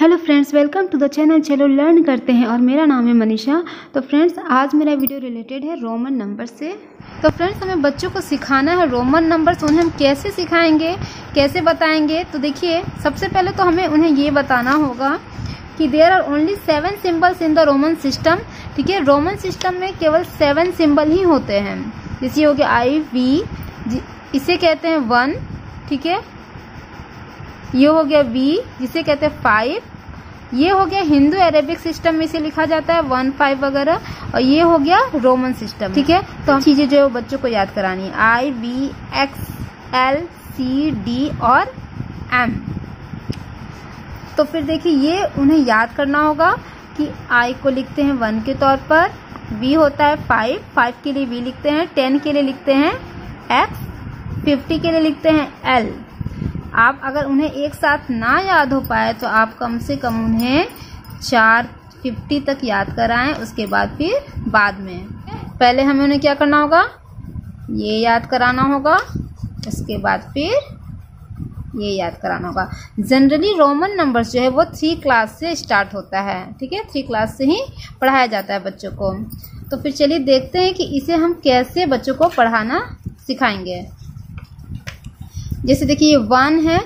Hello friends, welcome to the channel. चलो learn करते हैं। और मेरा नाम है मनीषा। तो फ्रेंड्स, आज मेरा वीडियो रिलेटेड है रोमन नंबर से। तो फ्रेंड्स, हमें बच्चों को सिखाना है रोमन नंबर्स। उन्हें हम कैसे सिखाएंगे, कैसे बताएंगे? तो देखिए, सबसे पहले तो हमें उन्हें ये बताना होगा कि there are only 7 symbols in the Roman system. ठीक है, रोमन सिस्टम में केवल 7 सिम्बल ही होते हैं। जैसे हो गया आई वी, इसे कहते हैं 1। ठीक है, ये हो गया वी, जिसे कहते हैं 5। ये हो गया हिंदू अरेबिक सिस्टम में इसे लिखा जाता है 1 5 वगैरह। और ये हो गया रोमन सिस्टम। ठीक है, तो हम चीजें जो बच्चों को याद करानी है I V X L C D और एम। तो फिर देखिए, ये उन्हें याद करना होगा कि आई को लिखते हैं 1 के तौर पर, वी होता है 5 के लिए वी लिखते हैं, 10 के लिए लिखते हैं एक्स, 50 के लिए लिखते हैं एल। आप अगर उन्हें एक साथ ना याद हो पाए तो आप कम से कम उन्हें 450 तक याद कराएं, उसके बाद फिर बाद में। पहले हमें उन्हें क्या करना होगा, ये याद कराना होगा, उसके बाद फिर ये याद कराना होगा। जनरली रोमन नंबर्स जो है वो 3 क्लास से स्टार्ट होता है। ठीक है, 3 क्लास से ही पढ़ाया जाता है बच्चों को। तो फिर चलिए देखते हैं कि इसे हम कैसे बच्चों को पढ़ाना सिखाएंगे। जैसे देखिए, ये 1 है,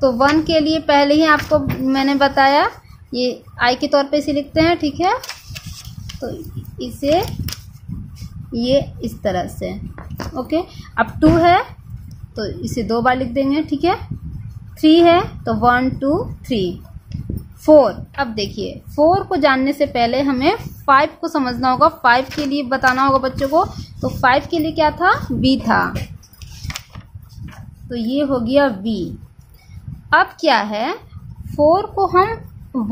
तो 1 के लिए पहले ही आपको मैंने बताया ये आई के तौर पे इसे लिखते हैं। ठीक है, तो इसे ये इस तरह से, ओके। अब 2 है तो इसे 2 बार लिख देंगे। ठीक है, 3 है तो 1 2 3 4। अब देखिए, 4 को जानने से पहले हमें 5 को समझना होगा। 5 के लिए बताना होगा बच्चों को। तो 5 के लिए क्या था, बी था, तो ये हो गया V। अब क्या है, 4 को हम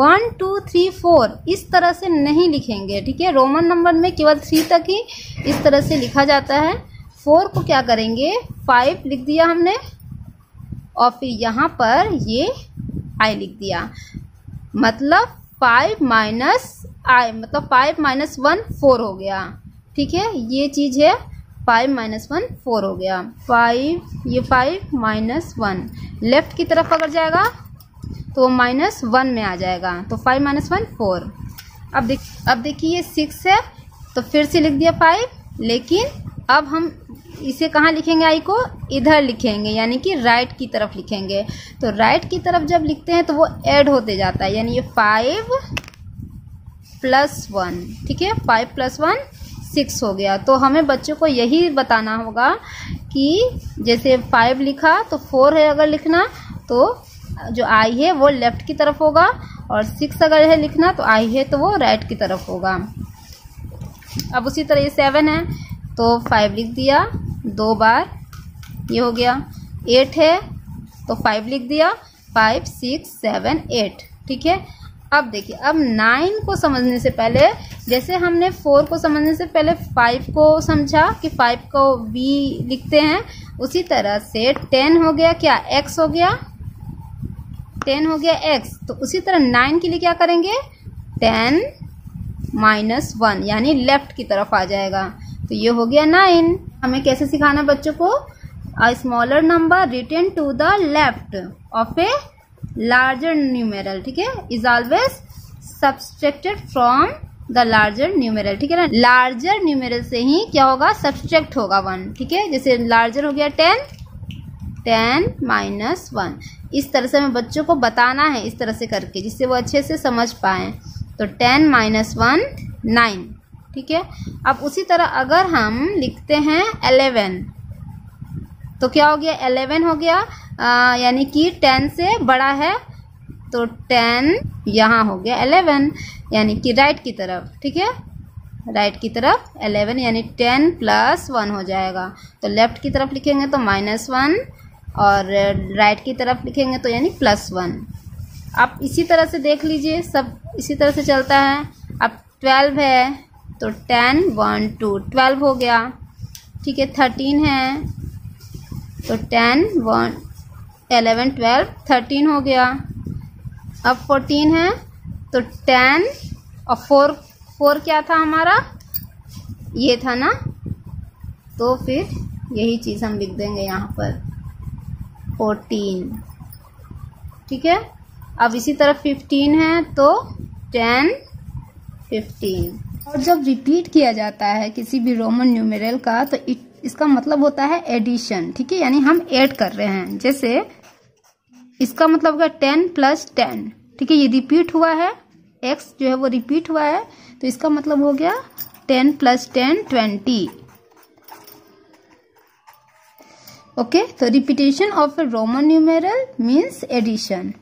1 2 3 4 इस तरह से नहीं लिखेंगे। ठीक है, रोमन नंबर में केवल 3 तक ही इस तरह से लिखा जाता है। 4 को क्या करेंगे, 5 लिख दिया हमने और फिर यहाँ पर ये I लिख दिया, मतलब 5 माइनस I, मतलब 5 माइनस 1 4 हो गया। ठीक है, ये चीज़ है, 5 माइनस 1 4 हो गया। 5, ये 5 माइनस 1, लेफ्ट की तरफ अगर जाएगा तो वो -1 में आ जाएगा, तो 5 माइनस 1 4। अब देखिए, ये 6 है, तो फिर से लिख दिया 5, लेकिन अब हम इसे कहाँ लिखेंगे, आई को इधर लिखेंगे, यानी कि राइट की तरफ लिखेंगे। तो राइट की तरफ जब लिखते हैं तो वो ऐड होते जाता है, यानी ये 5 प्लस 1। ठीक है, 5 प्लस 1 6 हो गया। तो हमें बच्चों को यही बताना होगा कि जैसे 5 लिखा तो 4 है अगर लिखना, तो जो आई है वो लेफ़्ट की तरफ होगा, और 6 अगर है लिखना तो आई है तो वो राइट की तरफ होगा। अब उसी तरह ये 7 है, तो 5 लिख दिया 2 बार, ये हो गया। 8 है तो 5 लिख दिया, 5 6 7 8। ठीक है, अब देखिए, अब 9 को समझने से पहले, जैसे हमने 4 को समझने से पहले 5 को समझा कि 5 को बी लिखते हैं, उसी तरह से 10 हो गया क्या, एक्स हो गया, 10 हो गया एक्स। तो उसी तरह 9 के लिए क्या करेंगे, 10 माइनस 1, यानी लेफ्ट की तरफ आ जाएगा, तो ये हो गया 9। हमें कैसे सिखाना बच्चों को, a smaller number written to the left of a larger numeral, ठीक है, is always subtracted from the larger numeral. ठीक है ना, लार्जर न्यूमेरल से ही क्या होगा, सब्सट्रैक्ट होगा 1। ठीक है, जैसे लार्जर हो गया 10 10 माइनस 1। इस तरह से हमें बच्चों को बताना है, इस तरह से करके, जिससे वो अच्छे से समझ पाए। तो 10 माइनस 1 9। ठीक है, अब उसी तरह अगर हम लिखते हैं 11, तो क्या हो गया, 11 हो गया, यानी कि 10 से बड़ा है, तो 10 यहाँ हो गया 11, यानी कि राइट की तरफ। ठीक है, राइट की तरफ 11, यानी 10 प्लस 1 हो जाएगा। तो लेफ्ट की तरफ लिखेंगे तो -1, और राइट की तरफ लिखेंगे तो यानी +1। आप इसी तरह से देख लीजिए, सब इसी तरह से चलता है। अब 12 है तो 10 1 2 12 हो गया। ठीक है, 13 है तो 10 1 11 12 13 हो गया। अब 14 है तो 10 और 4 क्या था हमारा, ये था ना, तो फिर यही चीज़ हम लिख देंगे यहाँ पर 14। ठीक है, अब इसी तरफ 15 है तो 10, 15। और जब रिपीट किया जाता है किसी भी रोमन न्यूमेरल का तो इसका मतलब होता है एडिशन, ठीक है, यानी हम ऐड कर रहे हैं। जैसे इसका मतलब होगा 10 + 10, ठीक है, ये रिपीट हुआ है, x जो है वो रिपीट हुआ है तो इसका मतलब हो गया 10 + 10, 20। ओके, तो repetition of a Roman numeral means addition.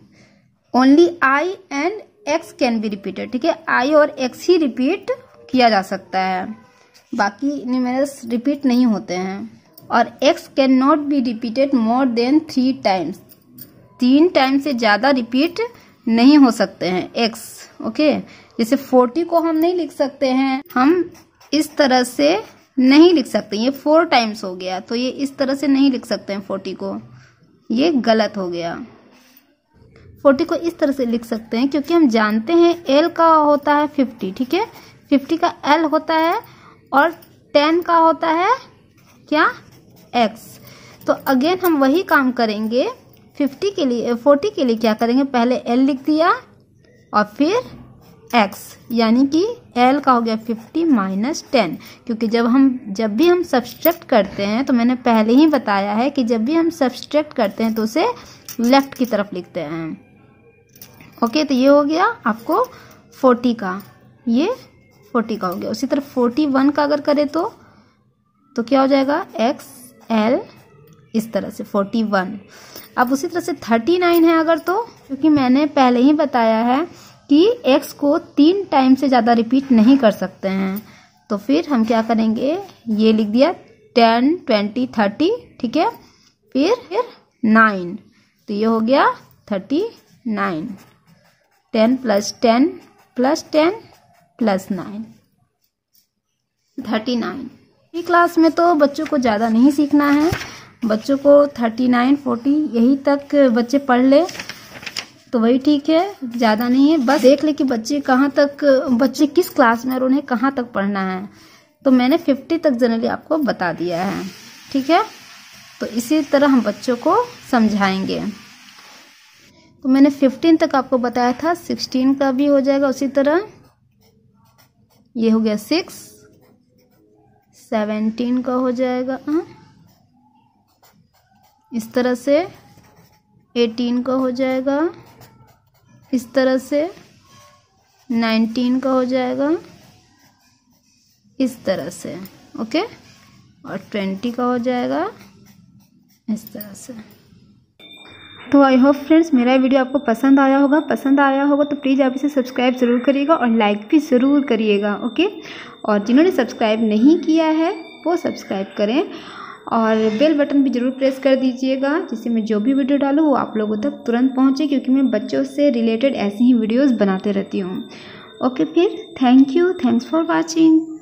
Only i and x can be repeated, ठीक है, i और x ही रिपीट किया जा सकता है, बाकी न्यूमेरल्स रिपीट नहीं होते हैं। और x can not be repeated more than 3 times, 3 time से ज़्यादा रिपीट नहीं हो सकते हैं x, ओके। जैसे 40 को हम नहीं लिख सकते हैं, हम इस तरह से नहीं लिख सकते, ये 4 टाइम्स हो गया तो ये इस तरह से नहीं लिख सकते हैं 40 को, ये गलत हो गया। 40 को इस तरह से लिख सकते हैं क्योंकि हम जानते हैं l का होता है 50, ठीक है, 50 का l होता है और 10 का होता है क्या, x। तो अगेन हम वही काम करेंगे, 50 के लिए 40 के लिए क्या करेंगे, पहले l लिख दिया और फिर x, यानी कि l का हो गया 50 - 10। क्योंकि जब भी हम सब्सट्रैक्ट करते हैं, तो मैंने पहले ही बताया है कि जब भी हम सब्सट्रैक्ट करते हैं तो उसे लेफ्ट की तरफ लिखते हैं। ओके, तो ये हो गया आपको 40 का, ये 40 का हो गया। उसी तरह 41 का अगर करें तो क्या हो जाएगा, x l, इस तरह से 41। अब उसी तरह से 39 है अगर, तो क्योंकि मैंने पहले ही बताया है कि x को 3 टाइम से ज़्यादा रिपीट नहीं कर सकते हैं, तो फिर हम क्या करेंगे, ये लिख दिया 10, 20, 30, ठीक है, फिर 9, तो ये हो गया 39, 10 + 10 + 10 + 9, 39। ये क्लास में तो बच्चों को ज़्यादा नहीं सीखना है, बच्चों को 39, 40 यही तक बच्चे पढ़ ले तो वही ठीक है, ज़्यादा नहीं है। बस देख ले कि बच्चे किस क्लास में और उन्हें कहाँ तक पढ़ना है। तो मैंने 50 तक जनरली आपको बता दिया है, ठीक है, तो इसी तरह हम बच्चों को समझाएंगे। तो मैंने 15 तक आपको बताया था, 16 का भी हो जाएगा उसी तरह, ये हो गया 6, 17 का हो जाएगा इस तरह से, 18 का हो जाएगा इस तरह से, 19 का हो जाएगा इस तरह से, ओके, और 20 का हो जाएगा इस तरह से। तो आई होप फ्रेंड्स मेरा वीडियो आपको पसंद आया होगा तो प्लीज़ आप इसे सब्सक्राइब ज़रूर करिएगा और लाइक भी ज़रूर करिएगा, ओके। और जिन्होंने सब्सक्राइब नहीं किया है वो सब्सक्राइब करें और बेल बटन भी ज़रूर प्रेस कर दीजिएगा, जिससे मैं जो भी वीडियो डालूँ वो आप लोगों तक तुरंत पहुँचे, क्योंकि मैं बच्चों से रिलेटेड ऐसी ही वीडियोस बनाते रहती हूँ। ओके, फिर थैंक्स फॉर वाचिंग।